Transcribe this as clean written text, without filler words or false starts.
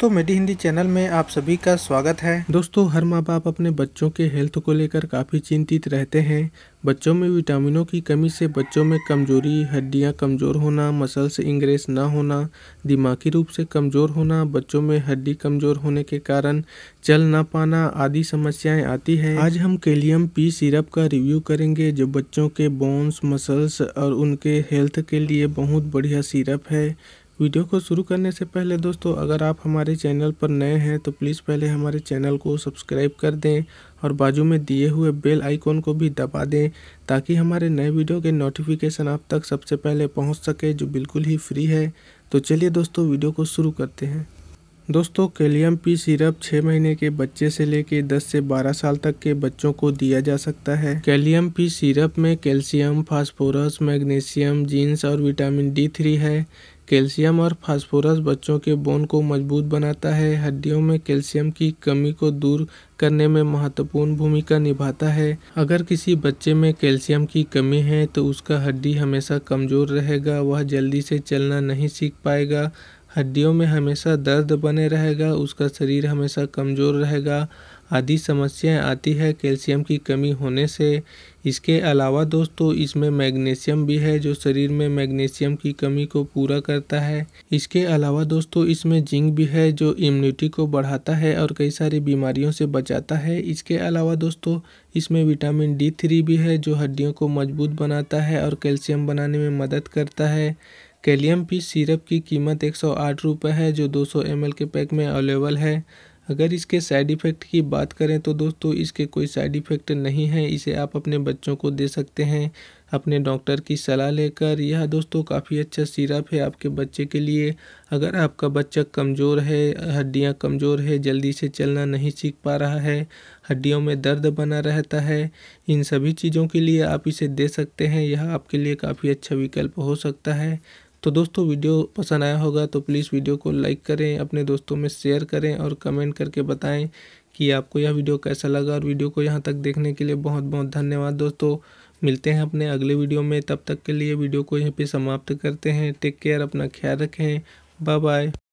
तो मेडिहिंदी चैनल में आप सभी का स्वागत है। दोस्तों, हर माँ बाप अपने बच्चों के हेल्थ को लेकर काफ़ी चिंतित रहते हैं। बच्चों में विटामिनों की कमी से बच्चों में कमजोरी, हड्डियां कमज़ोर होना, मसल्स इंग्रेस ना होना, दिमागी रूप से कमज़ोर होना, बच्चों में हड्डी कमज़ोर होने के कारण चल ना पाना आदि समस्याएं आती हैं। आज हम कैल्शियम-पी सिरप का रिव्यू करेंगे जो बच्चों के बोन्स, मसल्स और उनके हेल्थ के लिए बहुत बढ़िया सिरप है। वीडियो को शुरू करने से पहले दोस्तों, अगर आप हमारे चैनल पर नए हैं तो प्लीज़ पहले हमारे चैनल को सब्सक्राइब कर दें और बाजू में दिए हुए बेल आइकॉन को भी दबा दें ताकि हमारे नए वीडियो के नोटिफिकेशन आप तक सबसे पहले पहुंच सके, जो बिल्कुल ही फ्री है। तो चलिए दोस्तों, वीडियो को शुरू करते हैं। दोस्तों, कैल्शियम-पी सिरप 6 महीने के बच्चे से लेकर 10 से 12 साल तक के बच्चों को दिया जा सकता है। कैल्शियम-पी सिरप में कैल्शियम, फास्फोरस, मैग्नीशियम, जिंक और विटामिन D3 है। कैल्शियम और फास्फोरस बच्चों के बोन को मजबूत बनाता है, हड्डियों में कैल्शियम की कमी को दूर करने में महत्वपूर्ण भूमिका निभाता है। अगर किसी बच्चे में कैल्शियम की कमी है तो उसका हड्डी हमेशा कमज़ोर रहेगा, वह जल्दी से चलना नहीं सीख पाएगा, हड्डियों में हमेशा दर्द बने रहेगा, उसका शरीर हमेशा कमज़ोर रहेगा आदि समस्याएं आती है कैल्शियम की कमी होने से। इसके अलावा दोस्तों, इसमें मैग्नीशियम भी है जो शरीर में मैग्नीशियम की कमी को पूरा करता है। इसके अलावा दोस्तों, इसमें जिंक भी है जो इम्यूनिटी को बढ़ाता है और कई सारी बीमारियों से बचाता है। इसके अलावा दोस्तों, इसमें विटामिन D3 भी है जो हड्डियों को मजबूत बनाता है और कैल्शियम बनाने में मदद करता है। कैल्शियम-पी सिरप की कीमत 108 रुपये है जो 200 ml के पैक में अवेलेबल है। अगर इसके साइड इफ़ेक्ट की बात करें तो दोस्तों, इसके कोई साइड इफ़ेक्ट नहीं है। इसे आप अपने बच्चों को दे सकते हैं अपने डॉक्टर की सलाह लेकर। यह दोस्तों काफ़ी अच्छा सिरप है आपके बच्चे के लिए। अगर आपका बच्चा कमज़ोर है, हड्डियां कमज़ोर है, जल्दी से चलना नहीं सीख पा रहा है, हड्डियों में दर्द बना रहता है, इन सभी चीज़ों के लिए आप इसे दे सकते हैं। यह आपके लिए काफ़ी अच्छा विकल्प हो सकता है। तो दोस्तों, वीडियो पसंद आया होगा तो प्लीज़ वीडियो को लाइक करें, अपने दोस्तों में शेयर करें और कमेंट करके बताएं कि आपको यह वीडियो कैसा लगा। और वीडियो को यहां तक देखने के लिए बहुत बहुत धन्यवाद। दोस्तों, मिलते हैं अपने अगले वीडियो में, तब तक के लिए वीडियो को यहीं पे समाप्त करते हैं। टेक केयर, अपना ख्याल रखें, बाय बाय।